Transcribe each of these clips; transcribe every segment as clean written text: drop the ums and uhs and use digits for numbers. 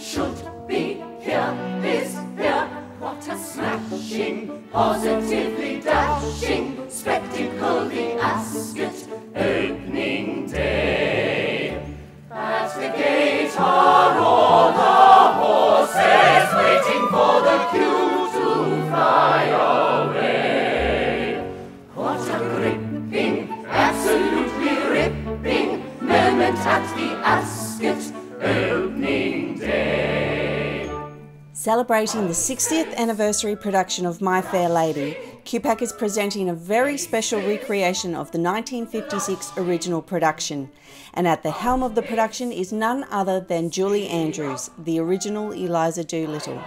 should be here is here. What a smashing, positively dashing spectacle, the Ascot opening day. At the gate are all the horses waiting for the queue to fly away. What a gripping, absolutely ripping moment at the Ascot opening day. Celebrating the 60th anniversary production of My Fair Lady, QPAC is presenting a very special recreation of the 1956 original production, and at the helm of the production is none other than Julie Andrews, the original Eliza Doolittle.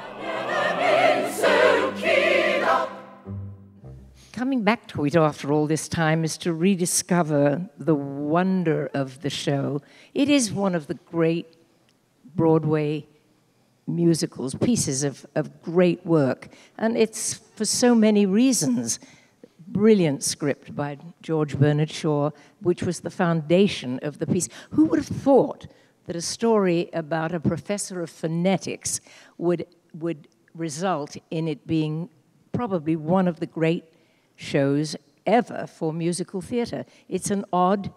Coming back to it after all this time is to rediscover the wonder of the show. It is one of the great Broadway musicals, pieces of great work, and it's for so many reasons. Brilliant script by George Bernard Shaw, which was the foundation of the piece. Who would have thought that a story about a professor of phonetics would result in it being probably one of the great shows ever for musical theatre? It's an odd,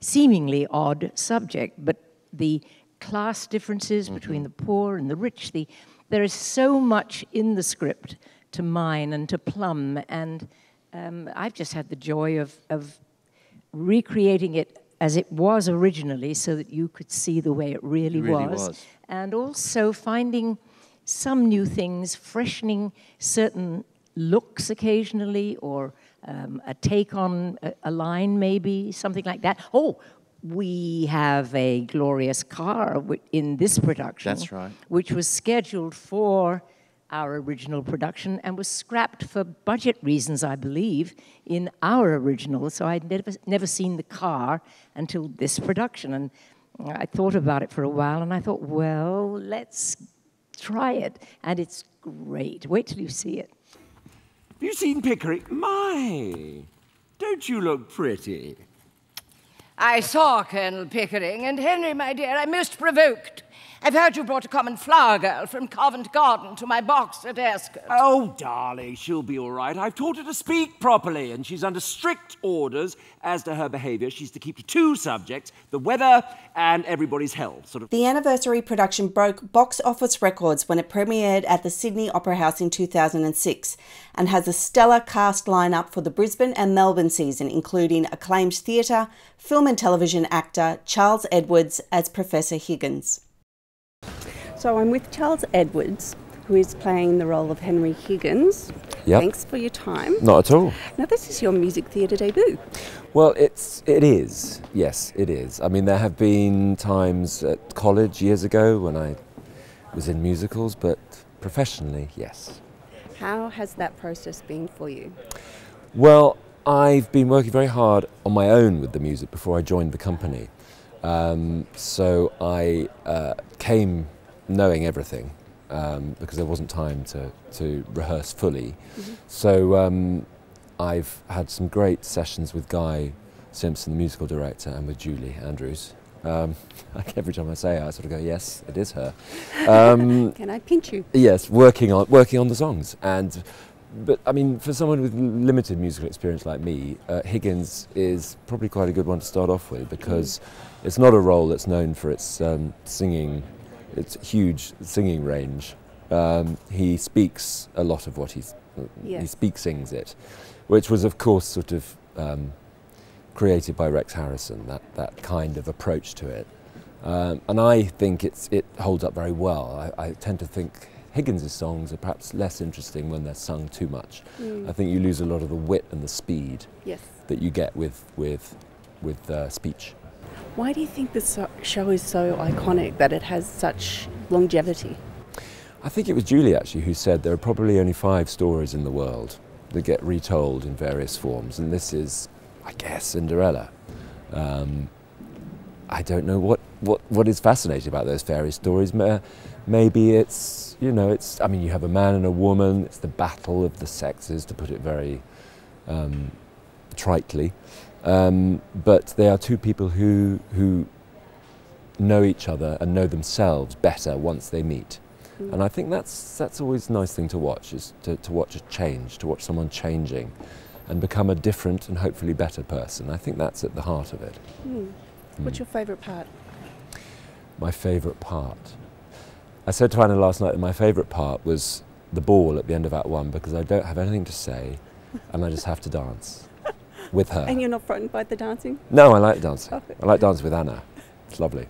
seemingly odd subject, but the class differences between the poor and the rich, there is so much in the script to mine and to plumb, and I've just had the joy of recreating it as it was originally so that you could see the way it really was. And also finding some new things, freshening certain looks occasionally, or a take on a line maybe, something like that. Oh, we have a glorious car in this production. That's right. Which was scheduled for our original production and was scrapped for budget reasons, I believe, in our original. So I'd never seen the car until this production. And I thought about it for a while and I thought, well, let's try it. And it's great. Wait till you see it. Have you seen Pickering? My, don't you look pretty? I saw Colonel Pickering, and Henry, my dear, I'm most provoked. I've heard you brought a common flower girl from Covent Garden to my box at Ascot. Oh, darling, she'll be all right. I've taught her to speak properly, and she's under strict orders as to her behaviour. She's to keep to two subjects, the weather and everybody's health. The anniversary production broke box office records when it premiered at the Sydney Opera House in 2006, and has a stellar cast lineup for the Brisbane and Melbourne season, including acclaimed theatre, film and television actor Charles Edwards as Professor Higgins. So I'm with Charles Edwards, who is playing the role of Henry Higgins. Yep. Thanks for your time. Not at all. Now, this is your music theatre debut. Well, it is. Yes, it is. I mean, there have been times at college years ago when I was in musicals, but professionally, yes. How has that process been for you? Well, I've been working very hard on my own with the music before I joined the company. So I came knowing everything, because there wasn't time to rehearse fully. Mm-hmm. So I've had some great sessions with Guy Simpson, the musical director, and with Julie Andrews. Like every time I say it, I sort of go, yes, it is her. Can I pinch you? Yes, working on the songs. But I mean, for someone with limited musical experience like me, Higgins is probably quite a good one to start off with, because it's not a role that's known for its singing. It's huge singing range. He speaks a lot of what he sings it, which was of course sort of created by Rex Harrison, that kind of approach to it. And I think it holds up very well. I tend to think Higgins' songs are perhaps less interesting when they're sung too much. Mm. I think you lose a lot of the wit and the speed that you get with speech. Why do you think this show is so iconic, that it has such longevity? I think it was Julie actually who said there are probably only 5 stories in the world that get retold in various forms, and this is, I guess, Cinderella. I don't know what is fascinating about those fairy stories. Maybe it's, you know, it's, I mean, you have a man and a woman, it's the battle of the sexes, to put it very tritely. But they are two people who know each other and know themselves better once they meet. Mm. And I think that's always a nice thing to watch, is to watch a change, to watch someone changing and become a different and hopefully better person. I think that's at the heart of it. Mm. What's your favourite part? My favourite part? I said to Anna last night that my favourite part was the ball at the end of Act One, because I don't have anything to say and I just have to dance with her. And you're not frightened by the dancing? No, I like dancing. Oh. I like dancing with Anna. It's lovely.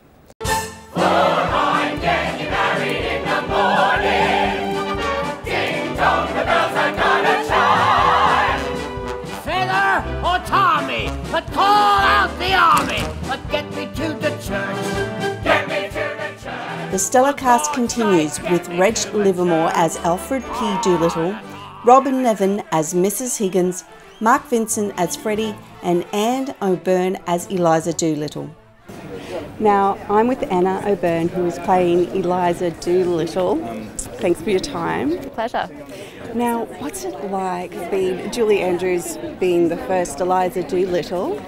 But call out the army, but get me to the church, get me to the church. The stellar cast continues with Reg Livermore as Alfred P. Doolittle, Robin Nevin as Mrs. Higgins, Mark Vincent as Freddie, and Anna O'Byrne as Eliza Doolittle. Now, I'm with Anna O'Byrne, who is playing Eliza Doolittle. Thanks for your time. Pleasure. Now, what's it like being Julie Andrews, being the first Eliza Doolittle?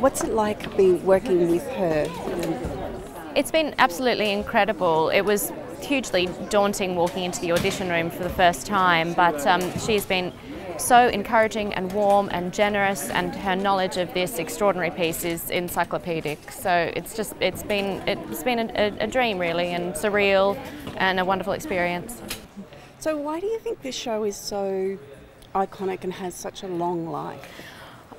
What's it like being working with her? It's been absolutely incredible. It was hugely daunting walking into the audition room for the first time, but she's been so encouraging and warm and generous, and her knowledge of this extraordinary piece is encyclopedic. So it's been a dream, really, and surreal and a wonderful experience. So why do you think this show is so iconic and has such a long life?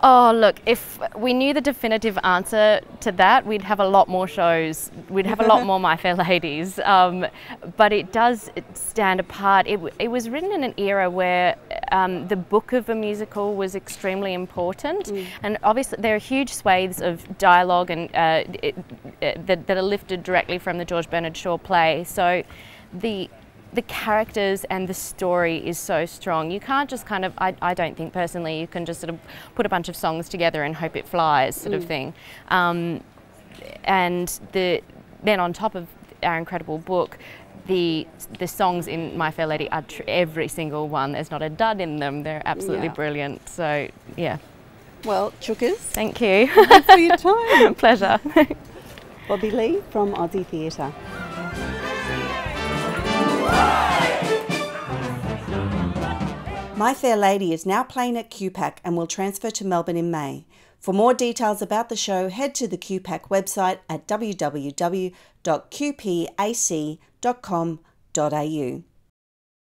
Oh, look, if we knew the definitive answer to that, we'd have a lot more shows. We'd have a lot more My Fair Ladies. But it does stand apart. It was written in an era where the book of a musical was extremely important. Mm. And obviously there are huge swathes of dialogue and that are lifted directly from the George Bernard Shaw play. So the characters and the story is so strong. You can't just kind of, I don't think personally, you can just sort of put a bunch of songs together and hope it flies, sort of thing. And then on top of our incredible book, the songs in My Fair Lady are every single one. There's not a dud in them. They're absolutely brilliant. So, yeah. Well, Chookers. Thank you. Thanks for your time. Pleasure. Bobby Lee from Aussie Theatre. My Fair Lady is now playing at QPAC and will transfer to Melbourne in May. For more details about the show, head to the QPAC website at www.qpac.com.au.